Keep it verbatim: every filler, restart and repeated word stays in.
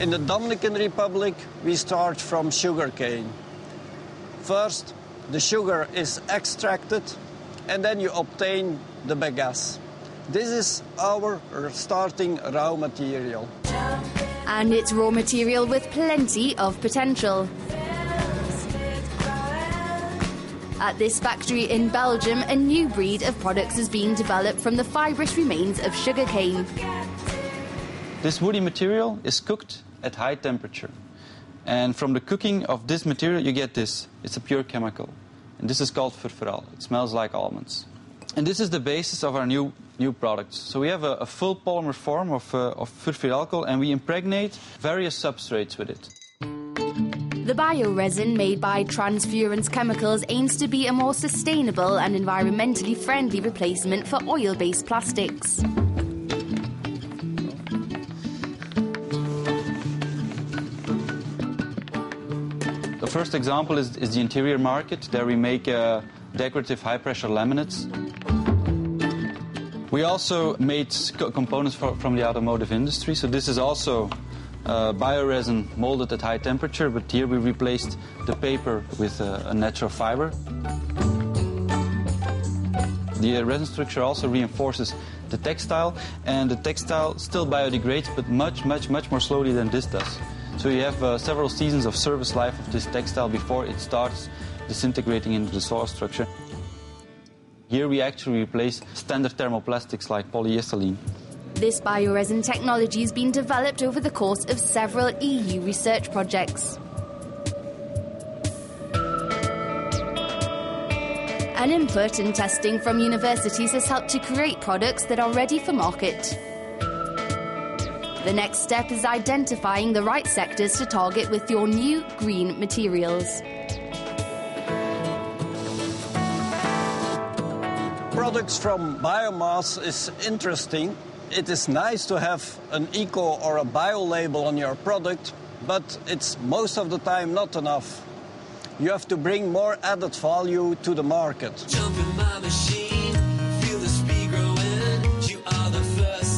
In the Dominican Republic, we start from sugarcane. First, the sugar is extracted, and then you obtain the bagasse. This is our starting raw material. And it's raw material with plenty of potential. At this factory in Belgium, a new breed of products is being developed from the fibrous remains of sugarcane. This woody material is cooked at high temperature. And from the cooking of this material, you get this. It's a pure chemical. And this is called furfural. It smells like almonds. And this is the basis of our new, new products. So we have a, a full polymer form of, uh, of furfural alcohol, and we impregnate various substrates with it. The bioresin made by Transfuran Chemicals aims to be a more sustainable and environmentally friendly replacement for oil-based plastics. The first example is, is the interior market. There we make uh, decorative high-pressure laminates. We also made co components for, from the automotive industry, so this is also Uh, bioresin molded at high temperature, but here we replaced the paper with uh, a natural fiber. The uh, resin structure also reinforces the textile, and the textile still biodegrades, but much, much, much more slowly than this does. So you have uh, several seasons of service life of this textile before it starts disintegrating into the soil structure. Here we actually replace standard thermoplastics like polyethylene. This bioresin technology has been developed over the course of several E U research projects. An input and testing from universities has helped to create products that are ready for market. The next step is identifying the right sectors to target with your new green materials. Products from biomass is interesting. It is nice to have an eco or a bio label on your product, but it's most of the time not enough. You have to bring more added value to the market. Jump in my machine, feel the speed growing, you are the first.